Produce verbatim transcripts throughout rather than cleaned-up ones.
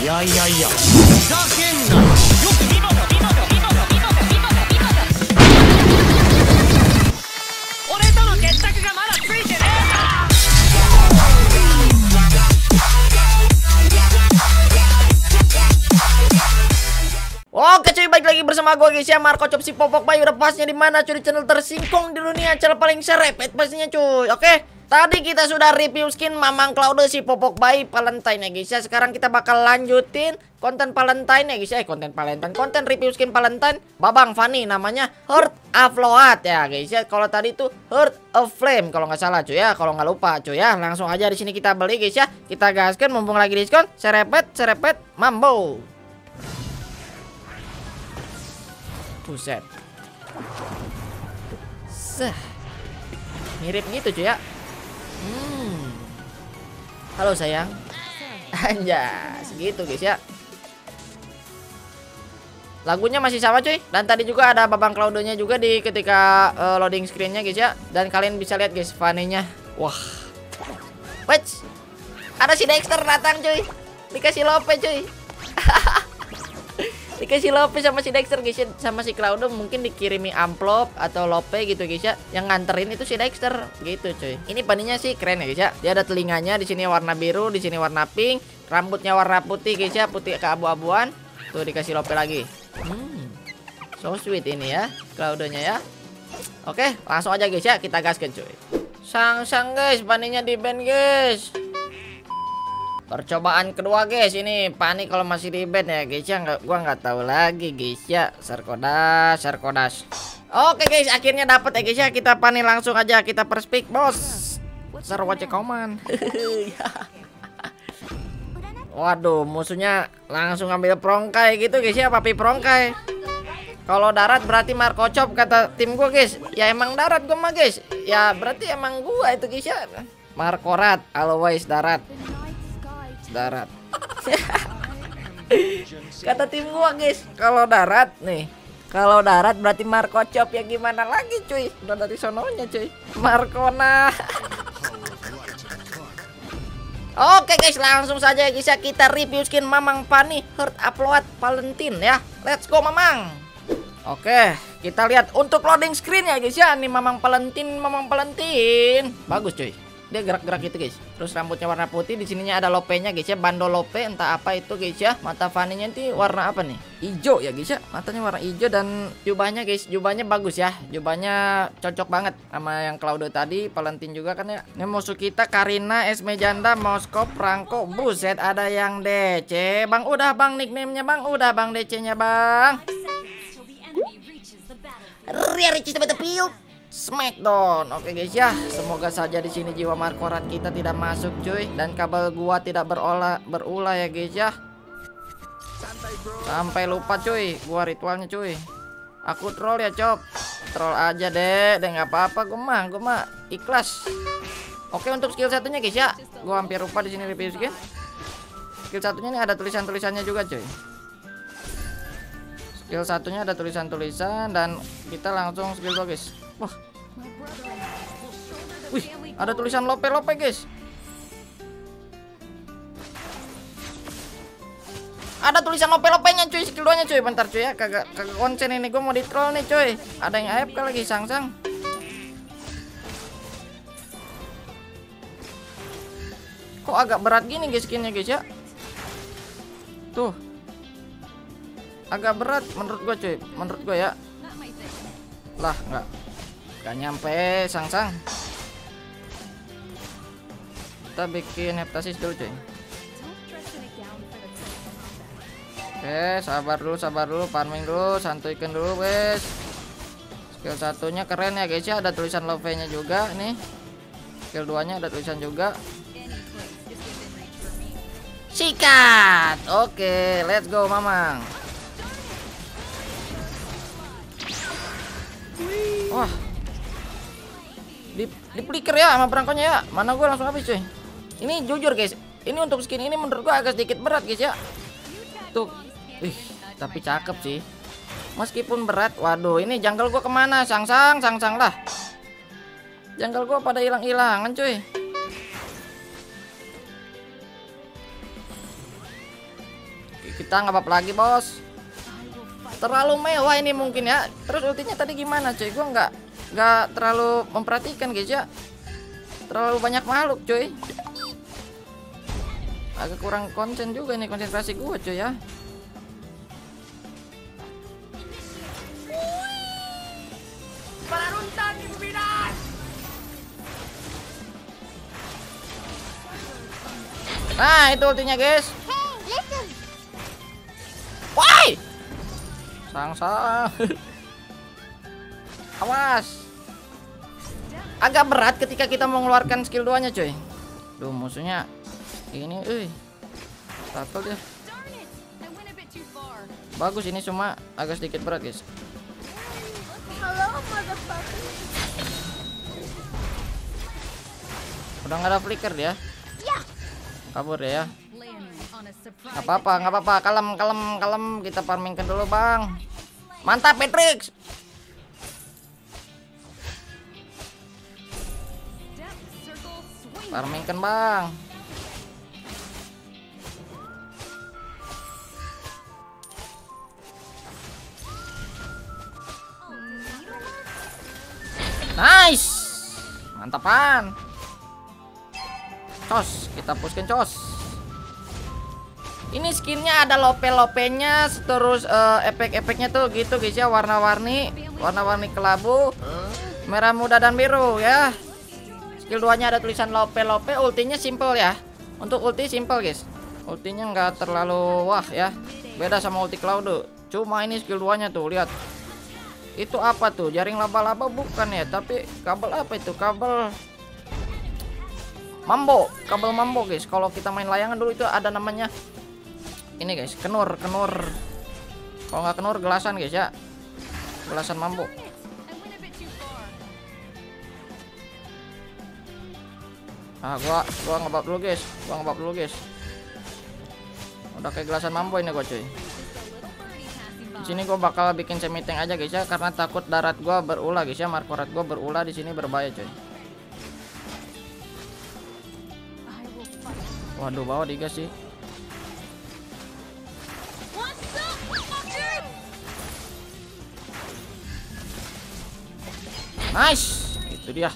やいやいやふざけんなよく見ろよ見ろよ見ろよ見ろよ見ろよ見ろよ俺との決着がまだついてねえかOke cuy, balik lagi bersama gue guys ya, Markocop si popok bayu. Udah pasnya dimana cuy, di channel tersingkong di dunia, channel paling serepet pastinya cuy. Oke, tadi kita sudah review skin Mamang Claudio si popok bayi Valentine ya guys ya. Sekarang kita bakal lanjutin konten Valentine ya guys ya, eh, konten Valentine, konten review skin Valentine Babang Fanny, namanya Heart of Loat ya guys ya. Kalau tadi itu Heart of Flame kalau nggak salah cuy ya, kalau nggak lupa cuy ya. Langsung aja di sini kita beli guys ya, kita gaskan mumpung lagi diskon, serepet serepet mambo. Buset. Seh. Mirip gitu cuy ya. hmm. Halo sayang. Anjas gitu guys ya. Lagunya masih sama cuy. Dan tadi juga ada Babang Claudio-nya juga di ketika uh, loading screen-nya guys ya. Dan kalian bisa lihat guys Fanny-nya. Wah. Wets. Ada si Dexter datang cuy. Dikasih lope cuy. Dikasih lope sama si Dexter guys ya. Sama si Claudio mungkin dikirimi amplop atau lope gitu guys ya. Yang nganterin itu si Dexter gitu cuy. Ini paninya sih keren ya guys ya. Dia ada telinganya di sini warna biru, di sini warna pink, rambutnya warna putih guys ya, putih keabu-abuan. Tuh dikasih lope lagi. Hmm. So sweet ini ya Claudio-nya ya. Oke, langsung aja guys ya kita gaskan cuy. Sang-sang guys, paninya di band guys. Percobaan kedua guys, ini panik kalau masih di band ya guys ya, nggak, gua nggak tahu lagi guys ya. Serkodas, serkodas. Oke guys, akhirnya dapat ya guys ya. Kita panik langsung aja kita perspik bos. Serwace koman. Waduh, musuhnya langsung ambil perongkai gitu guys ya, papi perongkai. Kalau darat berarti Markocop kata tim gua guys. Ya emang darat gua mah guys. Ya berarti emang gua itu guys ya. Markorat, always darat. Darat kata tim gua guys. Kalau darat nih, kalau darat berarti Markocop ya, gimana lagi cuy, udah dari sononya cuy, Markona. Oke guys, langsung saja guys ya kita review skin Mamang Fanny Heart of Loat Valentine ya. Let's go Mamang. Oke, kita lihat untuk loading screen ya guys ya. Ini Mamang Valentine, Mamang Valentine bagus cuy. Dia gerak-gerak gitu guys. Terus rambutnya warna putih, di sininya ada lopenya guys ya, bandol lope entah apa itu guys ya. Mata Fanny-nya nanti warna apa nih? Hijau ya guys ya. Matanya warna hijau dan jubahnya guys, jubahnya bagus ya. Jubahnya cocok banget sama yang Claudio tadi, Valentine juga kan ya. Ini musuh kita Karina, Esmejanda, Moskow, Pranko. Buset, ada yang D C. Bang udah Bang nickname-nya Bang, udah Bang D C-nya Bang. Ria Ricis tepi-tepi. Smackdown. Oke guys ya, semoga saja di sini jiwa Markorat kita tidak masuk cuy, dan kabel gua tidak berolah berulah ya guys ya. Sampai lupa cuy, gua ritualnya cuy. Aku troll ya Cop, troll aja deh, deh nggak apa-apa, gua mah, gua mah ikhlas. Oke untuk skill satunya guys ya, gua hampir lupa di sini review skin. Skill satunya ini ada tulisan-tulisannya juga cuy. Skill satunya ada tulisan-tulisan dan kita langsung skill dua guys. Wah. Wih, ada tulisan lope-lope guys. Ada tulisan lope-lopenya cuy, skill dua-nya cuy. Bentar cuy ya, kagak kagak konsen ini, gue mau di-troll nih cuy. Ada yang A F K lagi sang-sang. Kok agak berat gini guys skinnya guys ya. Tuh. Agak berat menurut gue cuy, menurut gue ya. Lah, enggak. Gak nyampe sang-sang. Kita bikin heptasis dulu cuy. Oke, sabar dulu, sabar dulu, farming dulu, santuikan dulu guys. Skill satunya keren ya guys ya, ada tulisan love-nya juga nih. Skill duanya ada tulisan juga. Sikat. Oke, let's go Mamang. Wah. Di, di flicker ya sama perangkonya ya. Mana gue langsung habis cuy. Ini jujur guys, ini untuk skin ini menurut gue agak sedikit berat guys ya. Tuh, ih, tapi cakep sih. Meskipun berat, waduh ini jungle gue kemana? Sang-sang, sang-sang lah. Jungle gue pada hilang-hilangan cuy. Kita nggak apa-apa lagi, bos. Terlalu mewah ini mungkin ya. Terus ultinya tadi gimana, cuy? Gue nggak nggak terlalu memperhatikan, guys ya. Terlalu banyak makhluk, cuy. Agak kurang konsen juga nih konsentrasi gue, cuy ya. Nah, itu ultinya, guys. Woi! Sang-sang. Awas. Agak berat ketika kita mengeluarkan skill duanya, coy. Duh, musuhnya ini, eh. Tackle dia. Bagus ini, cuma agak sedikit berat, guys. Udah nggak ada flicker dia. Kabur ya. Gak apa-apa, gak apa-apa. Kalem, kalem, kalem. Kita farmingkan dulu, bang. Mantap, Patrick. Farmingkan, bang. Nice. Mantapan. Cos, kita pushkan, cos. Ini skinnya ada lope-lopenya, terus uh, efek-efeknya tuh gitu, guys ya, warna-warni, warna-warni kelabu, merah muda dan biru ya. Skill duanya ada tulisan lope-lope, ultinya simple ya. Untuk ulti simple, guys. Ultinya nggak terlalu wah ya. Beda sama ulti Claudio. Cuma ini skill duanya tuh, lihat. Itu apa tuh? Jaring laba-laba bukan ya, tapi kabel apa itu? Kabel mambo, kabel mambo, guys. Kalau kita main layangan dulu itu ada namanya ini, guys, kenur, kenur. Kalau nggak kenur, gelasan, guys ya, gelasan mambo. Ah, gua, gua ngebab dulu, guys, gua ngebab dulu, guys. Udah kayak gelasan mambo ini, gua cuy. Di sini gua bakal bikin semi tank aja, guys ya, karena takut darat gua berulah, guys ya, Markorat gua berulah di sini berbahaya, cuy. Waduh, bawa tiga sih. Nice, itu dia.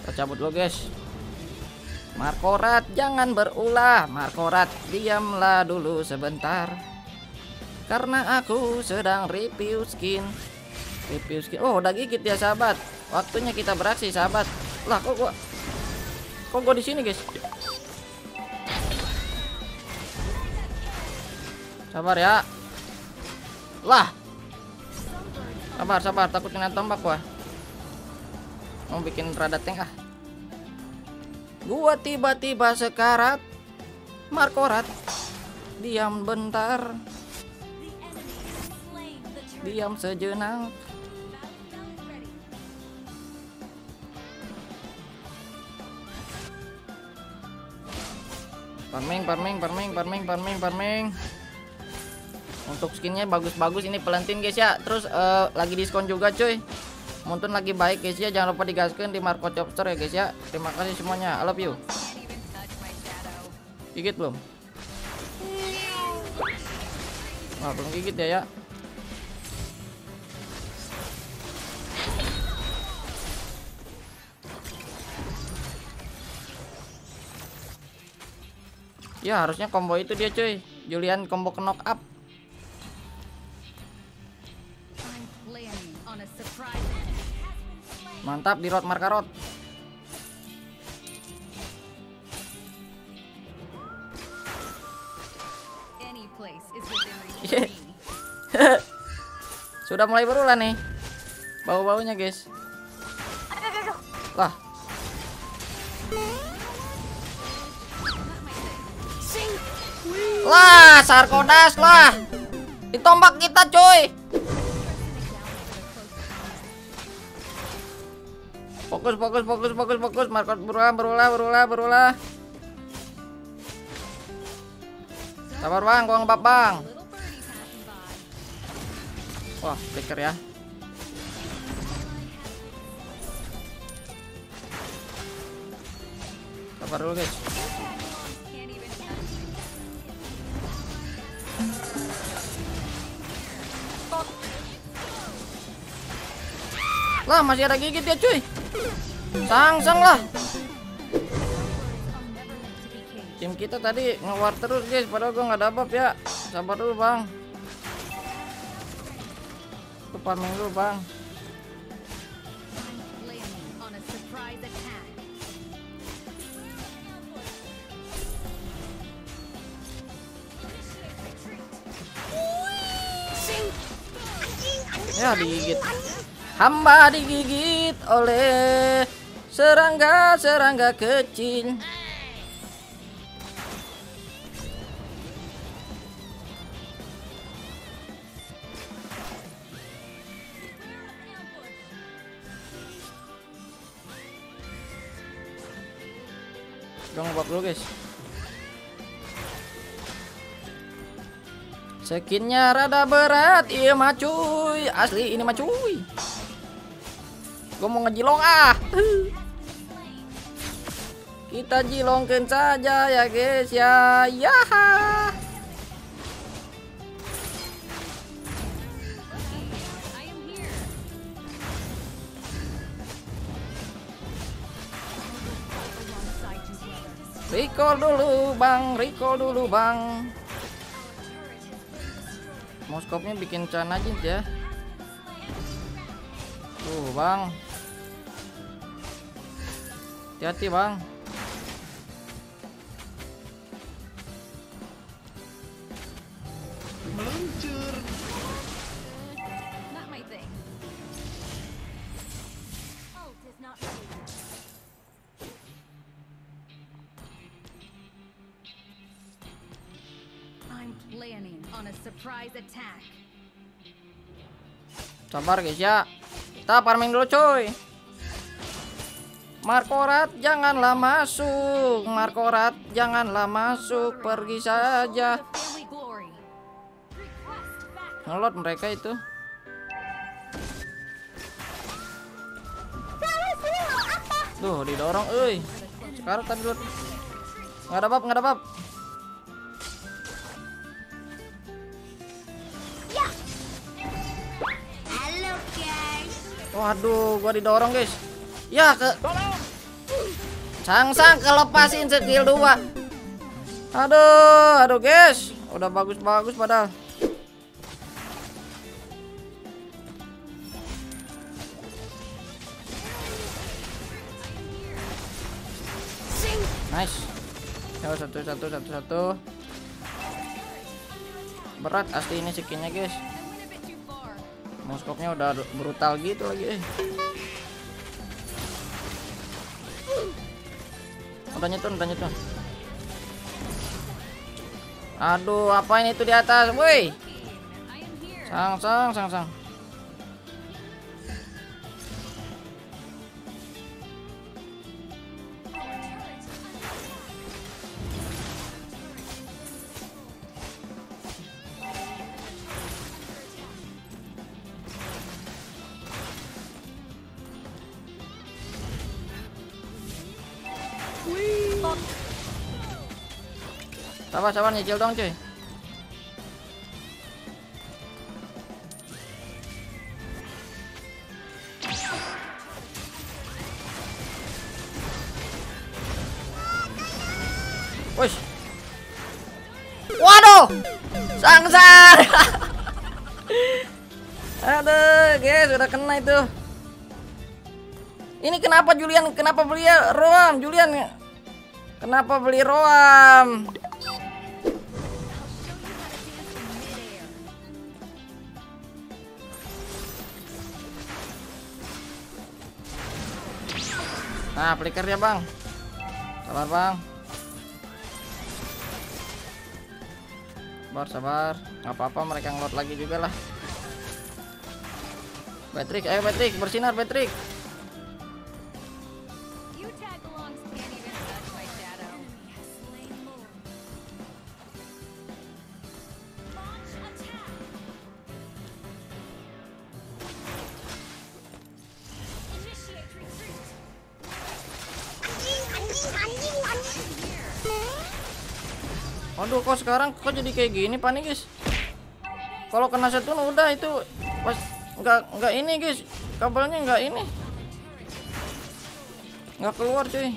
Kita cabut dulu, guys. Markorat, jangan berulah. Markorat, diamlah dulu sebentar. Karena aku sedang review skin. Review skin. Oh, udah gigit ya, sahabat. Waktunya kita beraksi, sahabat. Lah, kok gua, kok gua di sini, guys? Sabar ya. Lah. Sabar, sabar, takut kena tombak gua. Mau bikin rada tank ah. Gua tiba-tiba sekarat. Markorat. Diam bentar. Diam sejenak. Farming, farming, farming, farming, farming, farming. Untuk skinnya bagus-bagus ini, pelentin, guys ya. Terus uh, lagi diskon juga, cuy. Muntun lagi baik, guys ya. Jangan lupa digaskan di Marco Job Store ya, guys ya. Terima kasih semuanya, I love you. Gigit belum? Wah, belum gigit ya ya. Ya harusnya combo itu dia, cuy. Julian combo knock up. Mantap di road Markorat. Sudah mulai berulah nih. Bau-baunya, guys. Lah. Lah, Sarkodas lah. Ditombak kita, cuy. Fokus, fokus, fokus, fokus, fokus. Markorat berulah, berulah, berulah, berulah. Sabar, bang, gua ngebab, bang. Wah, flicker ya. Sabar dulu, guys. Lah masih ada gigit dia cuy. Sang-sang lah. Tim kita tadi nge-war terus guys. Padahal gue gak ada buff ya. Sabar dulu bang. Itu farming dulu bang. Ya digigit. Hamba digigit oleh serangga-serangga kecil. Jangan lupa dulu guys. Skinnya rada berat, iya mah cuy. Asli ini mah cuy. Gue mau ngejilong ah. Kita jilongkan saja ya guys ya. Yaha. Recall dulu bang, recall dulu bang. Moskownya bikin can aja ya. Tuh bang, hati-hati bang. Meluncur. Sabar guys ya. Kita farming dulu cuy. Markorat janganlah masuk. Markorat janganlah masuk. Pergi saja. Ngelot mereka itu. Tuh didorong euy. Sekarang tadi loot. Enggak ada bab, enggak ada bab. Waduh, gua didorong guys. Ya ke sang-sang kelepasin skill dua. Aduh, aduh guys, udah bagus-bagus padahal. Nice. Coba satu satu satu satu. Berat asli ini skinnya guys. Moskownya udah brutal gitu lagi eh. Udah nyetun, udah nyetun. Aduh, apain itu di atas, woi. Sang, sang, sang, sang. Sabar-sabar nyicil dong cuy. Wush. Waduh. Sang-sang. Aduh guys, udah kena itu. Ini kenapa Julian, kenapa beli roam Julian? Kenapa beli roam? Nah, flicker ya bang. Sabar bang. Sabar, sabar. Gak apa-apa, mereka ngelot lagi juga lah. Patrick, ayo Patrick, bersinar Patrick. Aduh, kok sekarang kok jadi kayak gini panik guys. Kalau kena setun udah itu pas nggak nggak ini guys, Kabelnya nggak ini, nggak keluar cuy.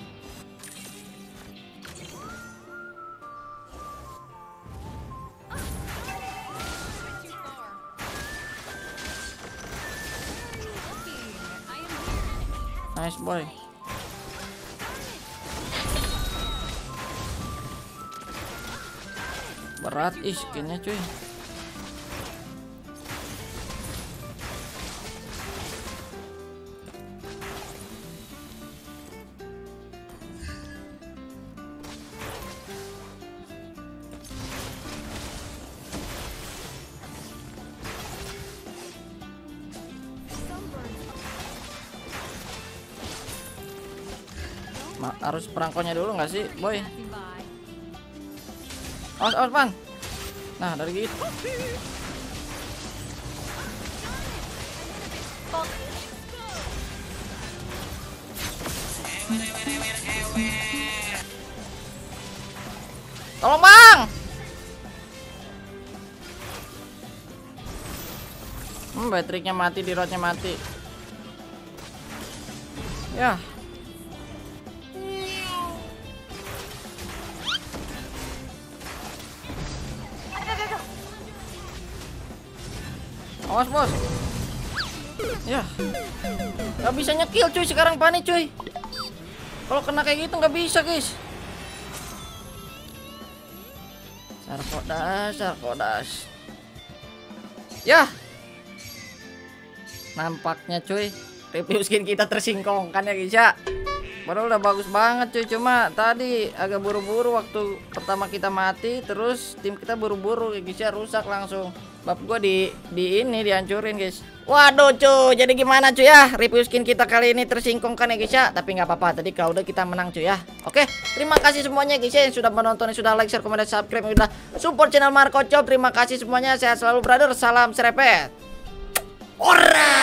Nice boy. Berat ih skinnya cuy. Ma, harus perangkonya dulu nggak sih, boy? Awas, awas, Pan. Nah, dari gitu. Tolong, Bang. Hmm, baterainya mati, di rodnya mati. Ya. Awas bos. Ya. Gak bisa nyekil cuy sekarang Fanny cuy. Kalau kena kayak gitu gak bisa guys. Sarkodas, sarkodas. Ya. Nampaknya cuy review skin kita tersingkongkan ya guys ya. Baru udah bagus banget cuy, cuma tadi agak buru-buru waktu pertama kita mati, terus tim kita buru-buru ya guys ya, rusak langsung. Bab gue di di ini dihancurin guys. Waduh cuy, jadi gimana cuy ya, review skin kita kali ini tersingkongkan ya guys ya. Tapi nggak apa-apa, tadi Claudio kita menang cuy ya. Oke, terima kasih semuanya guys ya yang sudah menonton, yang sudah like, share, komen, dan subscribe, yang sudah support channel Marco Job. Terima kasih semuanya, sehat selalu brother, salam serepet. Ora.